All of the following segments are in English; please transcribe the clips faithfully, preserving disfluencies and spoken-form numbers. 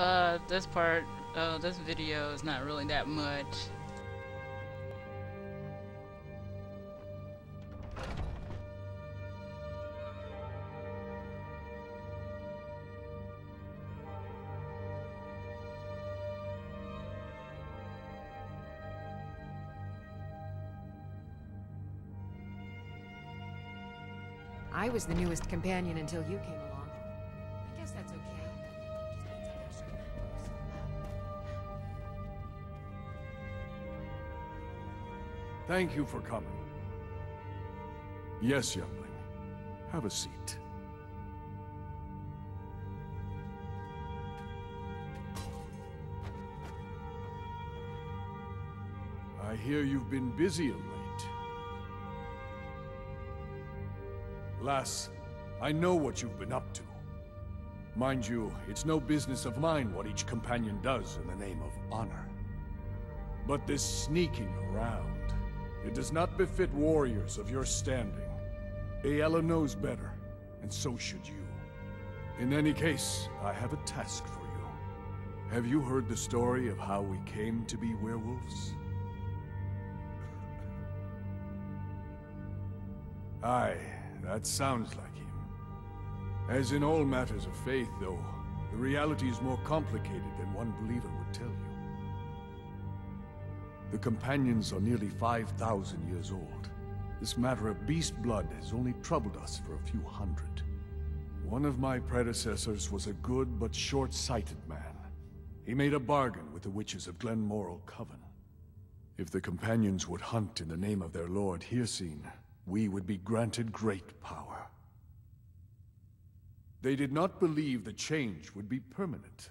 uh, this part, uh, this video is not really that much. I was the newest companion until you came along. I guess that's okay. Thank you for coming. Yes, youngling. Have a seat. I hear you've been busy of late. Lass, I know what you've been up to. Mind you, it's no business of mine what each companion does in the name of honor. But this sneaking around, it does not befit warriors of your standing. Aella knows better, and so should you. In any case, I have a task for you. Have you heard the story of how we came to be werewolves? Aye, that sounds like him. As in all matters of faith, though, the reality is more complicated than one believer would tell you. The companions are nearly five thousand years old. This matter of beast blood has only troubled us for a few hundred. One of my predecessors was a good but short-sighted man. He made a bargain with the Witches of Glenmoral Coven. If the companions would hunt in the name of their lord Hircine, we would be granted great power. They did not believe the change would be permanent.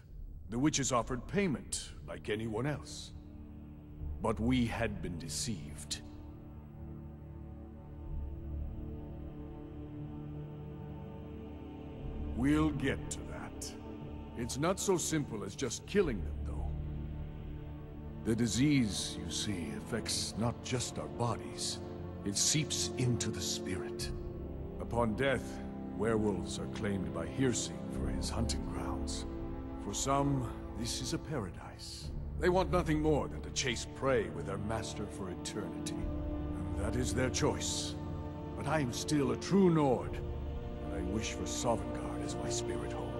The witches offered payment, like anyone else. But we had been deceived. We'll get to that. It's not so simple as just killing them, though. The disease, you see, affects not just our bodies. It seeps into the spirit. Upon death, werewolves are claimed by Hircine for his hunting grounds. For some, this is a paradise. They want nothing more than to chase prey with their master for eternity. And that is their choice. But I am still a true Nord, and I wish for Sovngarde as my spirit home.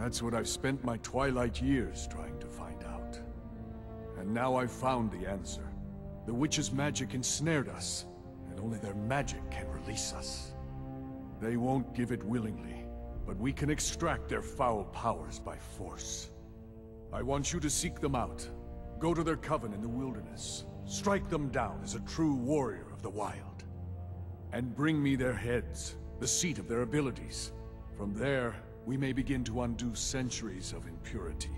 That's what I've spent my twilight years trying to find out. And now I've found the answer. The witches' magic ensnared us, and only their magic can release us. They won't give it willingly. But we can extract their foul powers by force. I want you to seek them out. Go to their coven in the wilderness. Strike them down as a true warrior of the wild. And bring me their heads, the seat of their abilities. From there, we may begin to undo centuries of impurity.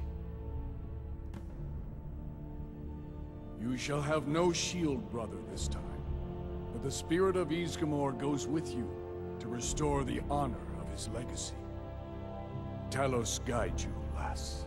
You shall have no shield, brother, this time. But the spirit of Ysgramor goes with you to restore the honor his legacy. Talos guide you, lass.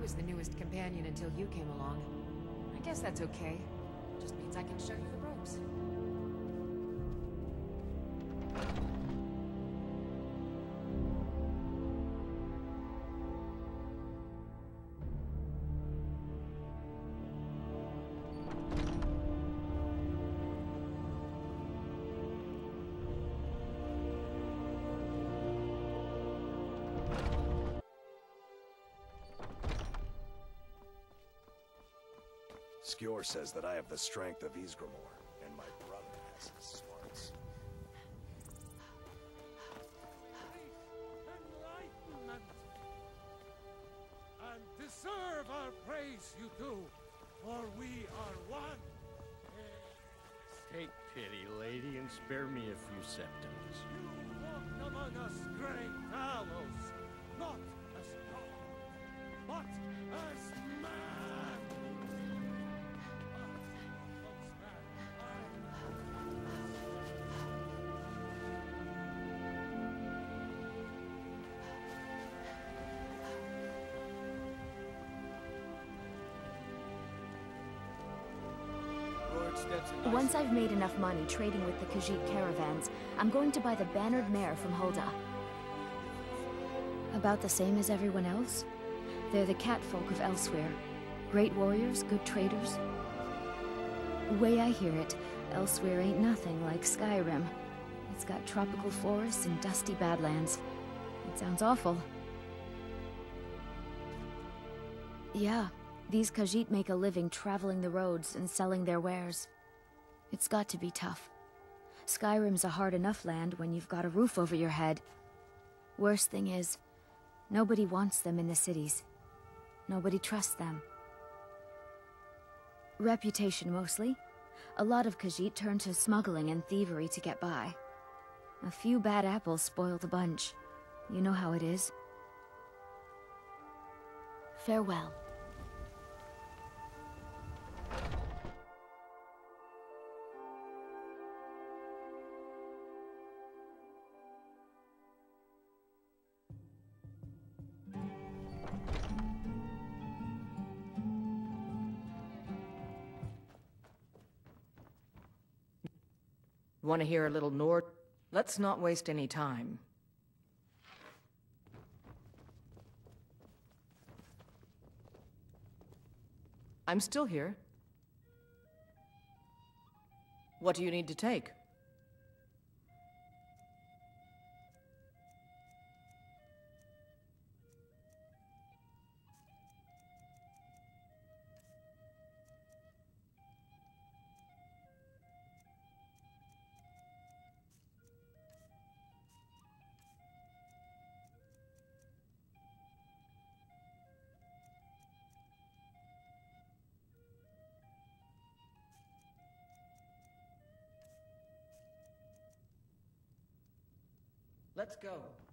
Was the newest companion until you came along. I guess that's okay. Just means I can show you the ropes. Skjor says that I have the strength of Ysgramor, and my brother has his smarts. Enlightenment! And deserve our praise, you do, for we are one. Take pity, lady, and spare me a few septums. You walked among us, great Talos, not as God, but as man. Once I've made enough money trading with the Khajiit caravans, I'm going to buy the Bannered Mare from Hulda. About the same as everyone else? They're the catfolk of Elsweyr. Great warriors, good traders. The way I hear it, Elsweyr ain't nothing like Skyrim. It's got tropical forests and dusty badlands. It sounds awful. Yeah, these Khajiit make a living traveling the roads and selling their wares. It's got to be tough. Skyrim's a hard enough land when you've got a roof over your head. Worst thing is, nobody wants them in the cities. Nobody trusts them. Reputation mostly. A lot of Khajiit turn to smuggling and thievery to get by. A few bad apples spoil the bunch. You know how it is. Farewell. Want to hear a little Nord? Let's not waste any time. I'm still here. What do you need to take? Let's go.